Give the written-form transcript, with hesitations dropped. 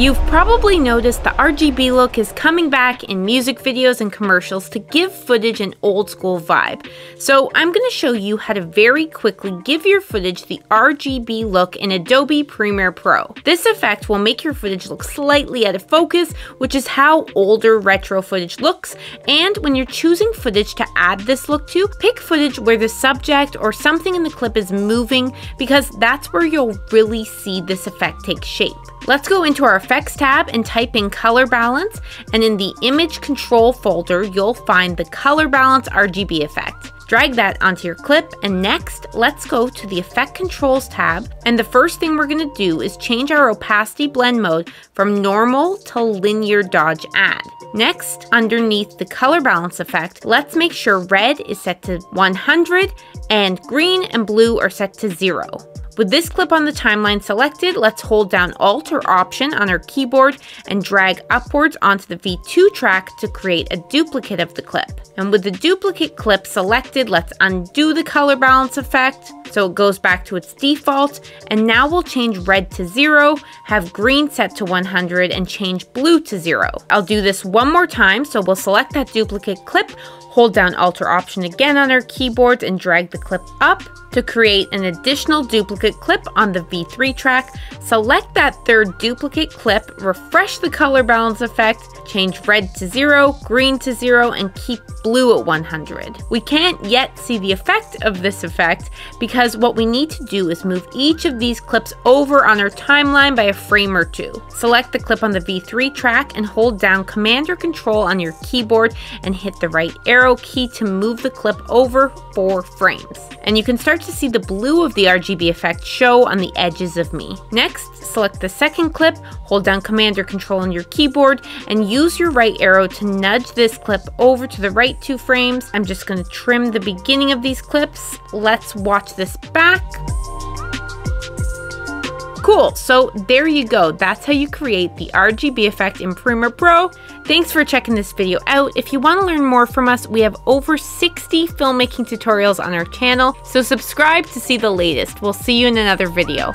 You've probably noticed the RGB look is coming back in music videos and commercials to give footage an old school vibe. So I'm going to show you how to very quickly give your footage the RGB look in Adobe Premiere Pro. This effect will make your footage look slightly out of focus, which is how older retro footage looks. And when you're choosing footage to add this look to, pick footage where the subject or something in the clip is moving, because that's where you'll really see this effect take shape. Let's go into our Effects tab and type in Color Balance, and in the Image Control folder, you'll find the Color Balance RGB effect. Drag that onto your clip, and next, let's go to the Effect Controls tab, and the first thing we're going to do is change our opacity blend mode from normal to Linear Dodge Add. Next, underneath the Color Balance effect, let's make sure red is set to 100, and green and blue are set to 0. With this clip on the timeline selected, let's hold down Alt or Option on our keyboard and drag upwards onto the V2 track to create a duplicate of the clip. And with the duplicate clip selected, let's undo the Color Balance effect so it goes back to its default. And now we'll change red to 0, have green set to 100, and change blue to 0. I'll do this one more time, so we'll select that duplicate clip, hold down Alt or Option again on our keyboards, and drag the clip up to create an additional duplicate clip on the V3 track. Select that third duplicate clip, refresh the Color Balance effect, change red to 0, green to 0, and keep blue at 100. We can't yet see the effect of this effect because what we need to do is move each of these clips over on our timeline by a frame or two. Select the clip on the V3 track and hold down Command or Control on your keyboard and hit the right arrow key to move the clip over 4 frames. And you can start to see the blue of the RGB effect show on the edges of me. Next, select the second clip, hold down Command or Control on your keyboard, and use your right arrow to nudge this clip over to the right 2 frames. I'm just going to trim the beginning of these clips. Let's watch this back. Cool, so there you go. That's how you create the RGB effect in Premiere Pro. Thanks for checking this video out. If you want to learn more from us, we have over 60 filmmaking tutorials on our channel, so subscribe to see the latest. We'll see you in another video.